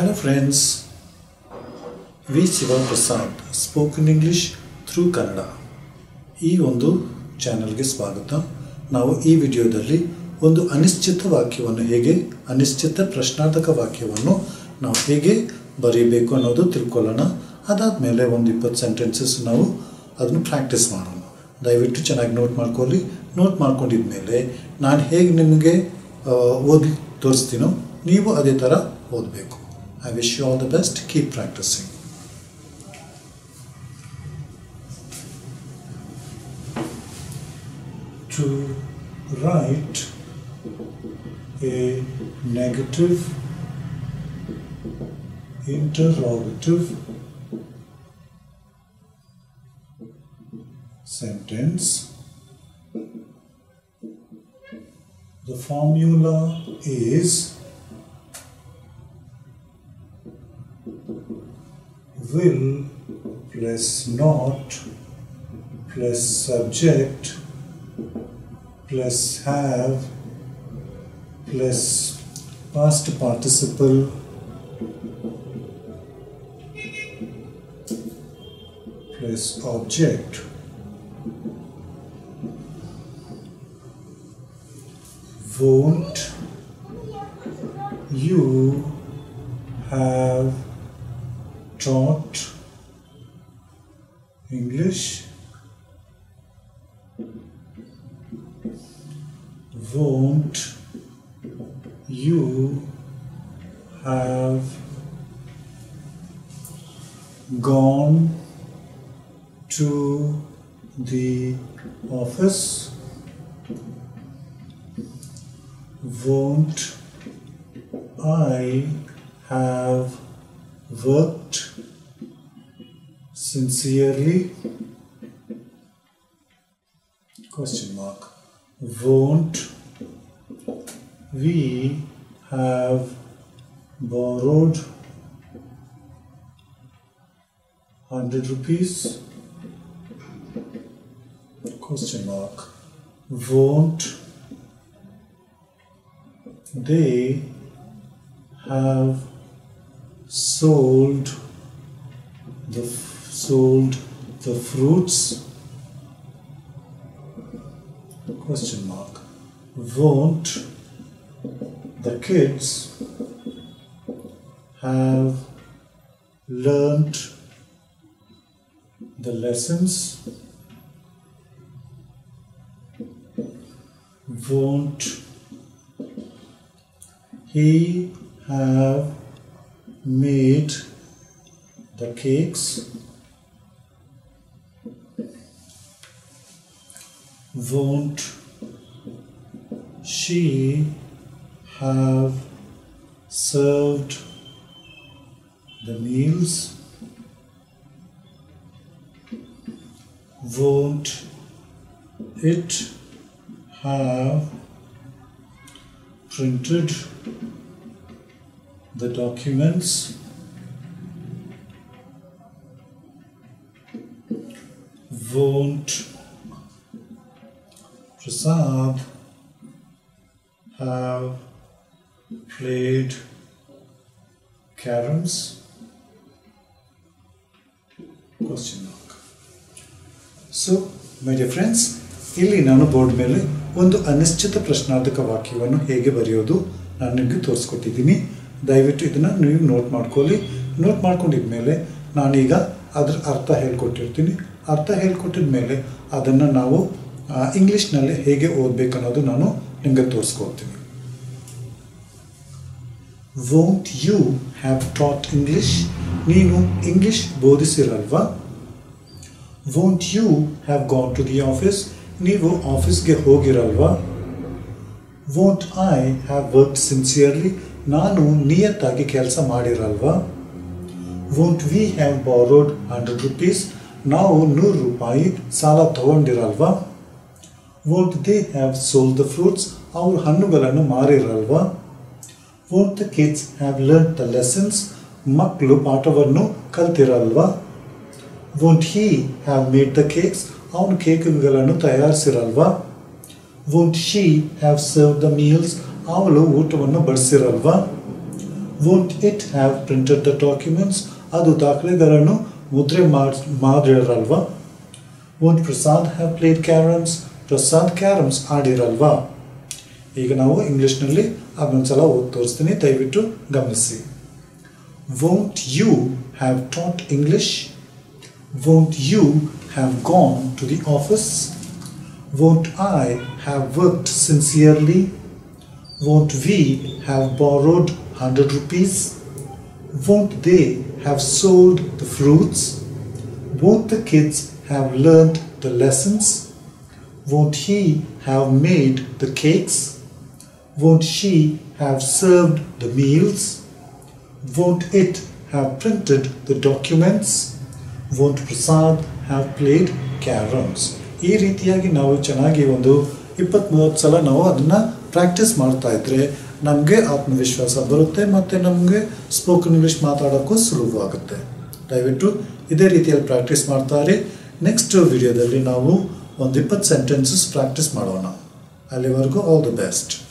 Hello friends, V Siva Prasad, Spoken English through Kannada. ಈ ಒಂದು ಚಾನೆಲ್ಗೆ ಸ್ವಾಗತ. ನಾವು ಈ ವಿಡಿಯೋದಲ್ಲಿ ಒಂದು ಅನಿಶ್ಚಿತ ವಾಕ್ಯವನ್ನು ಹೇಗೆ ಅನಿಶ್ಚಿತ ಪ್ರಶ್ನಾರ್ಥಕ ವಾಕ್ಯವನ್ನು ನಾವು ಹೇಗೆ ಬರೆಯಬೇಕು ಅನ್ನೋದು ತಿಳ್ಕೊಳ್ಳೋಣ. ಅದಾದ ಮೇಲೆ ಒಂದು 20 ಸೆಂಟೆನ್ಸಸ್ ನಾವು ಅದನ್ನು ಪ್ರಾಕ್ಟೀಸ್ ಮಾಡೋಣ. ದಯವಿಟ್ಟು ಚೆನ್ನಾಗಿ ನೋಟ್ ಮಾಡ್ಕೊಳ್ಳಿ. ನೋಟ್ ಮಾಡ್ಕೊಂಡಿದ ಮೇಲೆ ನಾನು ಹೇಗೆ ನಿಮಗೆ ಓದಿ ತೋರಿಸ್ತೀನೋ ನೀವು ಅದೇ ಥರ ಓದಬೇಕು. I wish you all the best. Keep practicing. To write a negative interrogative sentence, the formula is will plus not plus subject plus have plus past participle plus object. Won't you have taught English? Won't you have gone to the office? Won't I have worked sincerely? Question mark. Won't we have borrowed 100 rupees? Question mark. Won't they have sold the fruits? Question mark. Won't the kids have learnt the lessons? Won't he have made the cakes? Won't she have served the meals? Won't it have printed the documents? Won't Prasad have played caroms? Question mark. So, my dear friends, ಇಲ್ಲಿ ನಾನು board ಮೇಲೆ ಒಂದು ಅನಿಶ್ಚಿತ ಪ್ರಶ್ನಾರ್ಥಕ ವಾಕ್ಯವನ್ನು ಹೇಗೆ ಬರೆಯೋದು ನಾನು ನಿಮಗೆ ತೋರಿಸ್ಕೊಟ್ಟಿದ್ದೀನಿ. ದಯವಿಟ್ಟು ಇದನ್ನು ನೀವು ನೋಟ್ ಮಾಡ್ಕೊಳ್ಳಿ. ನೋಟ್ ಮಾಡ್ಕೊಂಡಿದ ಮೇಲೆ ನಾನೀಗ ಅದರ ಅರ್ಥ ಹೇಳ್ಕೊಟ್ಟಿರ್ತೀನಿ. ಅರ್ಥ ಹೇಳ್ಕೊಟ್ಟಿದ ಮೇಲೆ ಅದನ್ನು ನಾವು ಇಂಗ್ಲೀಷ್ನಲ್ಲಿ ಹೇಗೆ ಓದಬೇಕು ಅನ್ನೋದು ನಾನು ನಿಮಗೆ ತೋರಿಸ್ಕೊಡ್ತೀನಿ. Won't you have taught English? ನೀನು ಇಂಗ್ಲೀಷ್ ಬೋಧಿಸಿರಲ್ವಾ? Won't you have gone to the office? ನೀವು ಆಫೀಸ್ಗೆ ಹೋಗಿರಲ್ವಾ? Won't I have worked sincerely? ನಾನು ನಿಯತ್ತಾಗಿ ಕೆಲಸ ಮಾಡಿರಲ್ವಾ? Won't we have borrowed 100 rupees? ನಾವು 100 ರೂಪಾಯಿ ಸಾಲ ತಗೊಂಡಿರಲ್ವಾ? Won't they have sold the fruits? ಅವರು ಹಣ್ಣುಗಳನ್ನು ಮಾರಿರಲ್ವಾ? Won't the kids have learnt the lessons? ಮಕ್ಕಳು ಪಾಠವನ್ನು ಕಲ್ತಿರಲ್ವಾ? Won't he have made the cakes? ಅವನು ಕೇಕ್ಗಳನ್ನು ತಯಾರಿಸಿರಲ್ವಾ? Won't she have served the meals? ಅವಳು ಊಟವನ್ನು ಬಡಿಸಿರಲ್ವಾ? won't it have printed the documents? Adu ದಾಖಲೆಗಳನ್ನು ಮುದ್ರೆ ಮಾಡಿರಲ್ವಾ? Won't Prasad have played caroms? Prasad caroms ಆಡಿರಲ್ವಾ? ಈಗ ನಾವು ಇಂಗ್ಲಿಷ್ನಲ್ಲಿ ಅದೊಂದ್ಸಲ ಓದಿ ತೋರಿಸ್ತೀನಿ, ದಯವಿಟ್ಟು ಗಮನಿಸಿ. Won't you have taught English? Won't you have gone to the office? Won't I have worked sincerely? Won't we have borrowed 100 rupees? Won't they have sold the fruits? Won't the kids have learnt the lessons? Won't he have made the cakes? Won't she have served the meals? Won't it have printed the documents? Won't Prasad have played caroms? ಈ ರೀತಿಯಾಗಿ ನಾವು ಚೆನ್ನಾಗಿ ಒಂದು 20-30 ಸಲ ನಾವು ಅದನ್ನ practice ಮಾಡ್ತಾ ಇದ್ರೆ ನಮಗೆ ಆತ್ಮವಿಶ್ವಾಸ ಬರುತ್ತೆ ಮತ್ತೆ ನಮಗೆ ಸ್ಪೋಕನ್ ಇಂಗ್ಲಿಷ್ ಮಾತಾಡೋಕೆ ಸುಲಭವಾಗುತ್ತೆ. ದಯವಿಟ್ಟು ಇದೇ ರೀತಿಯಲ್ಲಿ ಪ್ರಾಕ್ಟೀಸ್ ಮಾಡ್ತಾರೆ. ನೆಕ್ಸ್ಟ್ ವಿಡಿಯೋದಲ್ಲಿ ನಾವು 20 sentences practice ಮಾಡೋಣ. ಅಲ್ಲಿವರೆಗೂ all the best.